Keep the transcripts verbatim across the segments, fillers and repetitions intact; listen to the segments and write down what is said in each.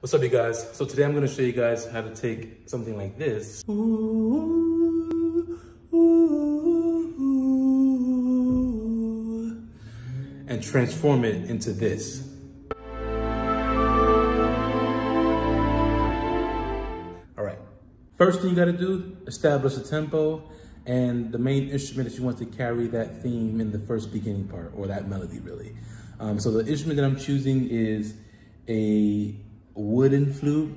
What's up, you guys? So today I'm going to show you guys how to take something like this and transform it into this. All right, first thing you got to do, establish a tempo and the main instrument that you want to carry that theme in the first beginning part, or that melody really. Um, so the instrument that I'm choosing is a wooden flute.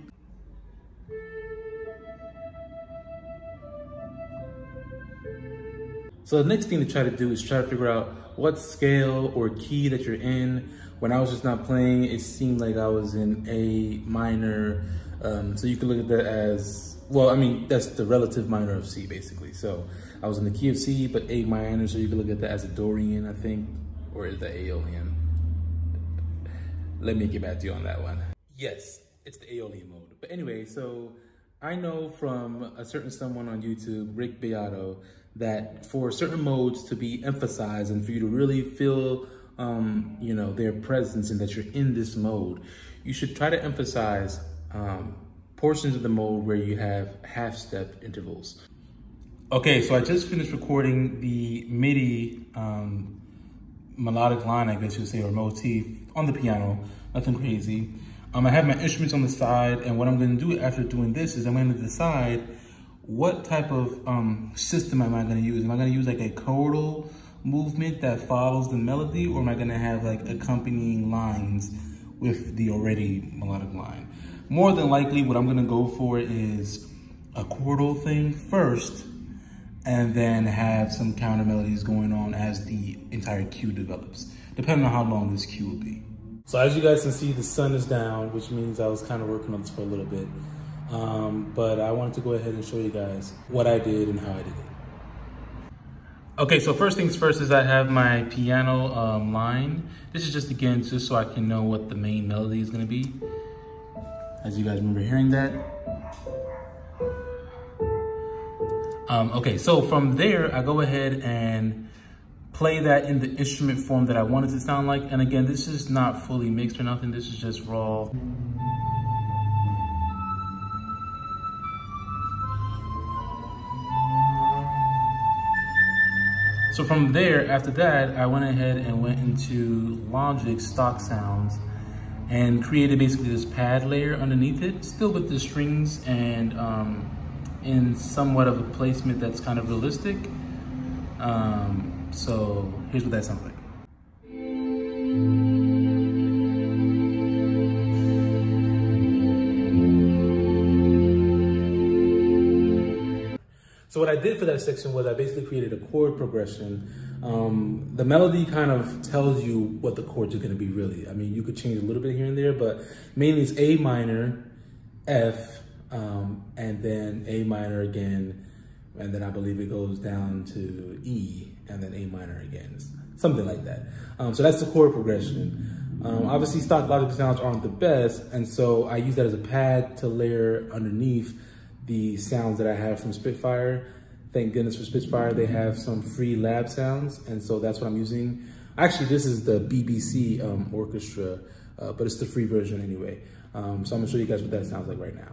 So the next thing to try to do is try to figure out what scale or key that you're in. When I was just not playing, it seemed like I was in A minor. Um, so you can look at that as, well, I mean, that's the relative minor of C basically. So I was in the key of C, but A minor. So you can look at that as a Dorian, I think, or is that Aeolian? Let me get back to you on that one. Yes, it's the Aeolian mode. But anyway, so I know from a certain someone on YouTube, Rick Beato, that for certain modes to be emphasized and for you to really feel um, you know, their presence and that you're in this mode, you should try to emphasize um, portions of the mode where you have half-step intervals. Okay, so I just finished recording the MIDI um, melodic line, I guess you'd say, or motif on the piano, nothing crazy. Um, I have my instruments on the side, and what I'm gonna do after doing this is I'm gonna decide what type of um, system am I gonna use. Am I gonna use like a chordal movement that follows the melody, or am I gonna have like accompanying lines with the already melodic line? More than likely, what I'm gonna go for is a chordal thing first, and then have some counter melodies going on as the entire cue develops, depending on how long this cue will be. So as you guys can see, the sun is down, which means I was kind of working on this for a little bit. Um, but I wanted to go ahead and show you guys what I did and how I did it. Okay, so first things first is I have my piano um, line. This is just, again, just so I can know what the main melody is gonna be. As you guys remember hearing that. Um, okay, so from there, I go ahead and play that in the instrument form that I want it to sound like. And again, this is not fully mixed or nothing. This is just raw. So from there, after that, I went ahead and went into Logic stock sounds and created basically this pad layer underneath it, still with the strings and um, in somewhat of a placement that's kind of realistic. Um, so here's what that sounds like. So what I did for that section was I basically created a chord progression. Um, the melody kind of tells you what the chords are gonna be really. I mean, you could change a little bit here and there, but mainly it's A minor, F, Um, and then A minor again, and then I believe it goes down to E, and then A minor again, something like that. Um, so that's the chord progression. Um, obviously, stock Logic sounds aren't the best, and so I use that as a pad to layer underneath the sounds that I have from Spitfire. Thank goodness for Spitfire, they have some free lab sounds, and so that's what I'm using. Actually, this is the B B C um, orchestra, uh, but it's the free version anyway. Um, so I'm gonna show you guys what that sounds like right now.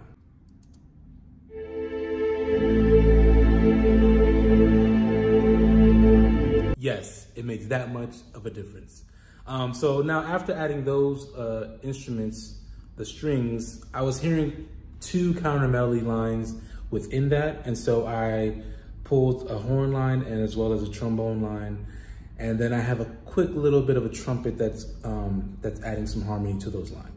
Yes, it makes that much of a difference. Um, so now after adding those uh, instruments, the strings, I was hearing two counter melody lines within that. And so I pulled a horn line and as well as a trombone line. And then I have a quick little bit of a trumpet that's, um, that's adding some harmony to those lines.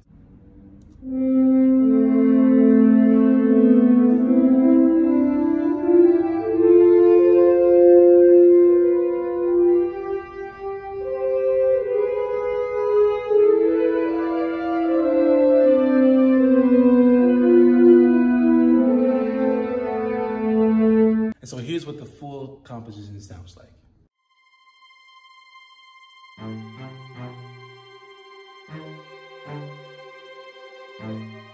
So here's what the full composition sounds like. Um, um, um, um, um.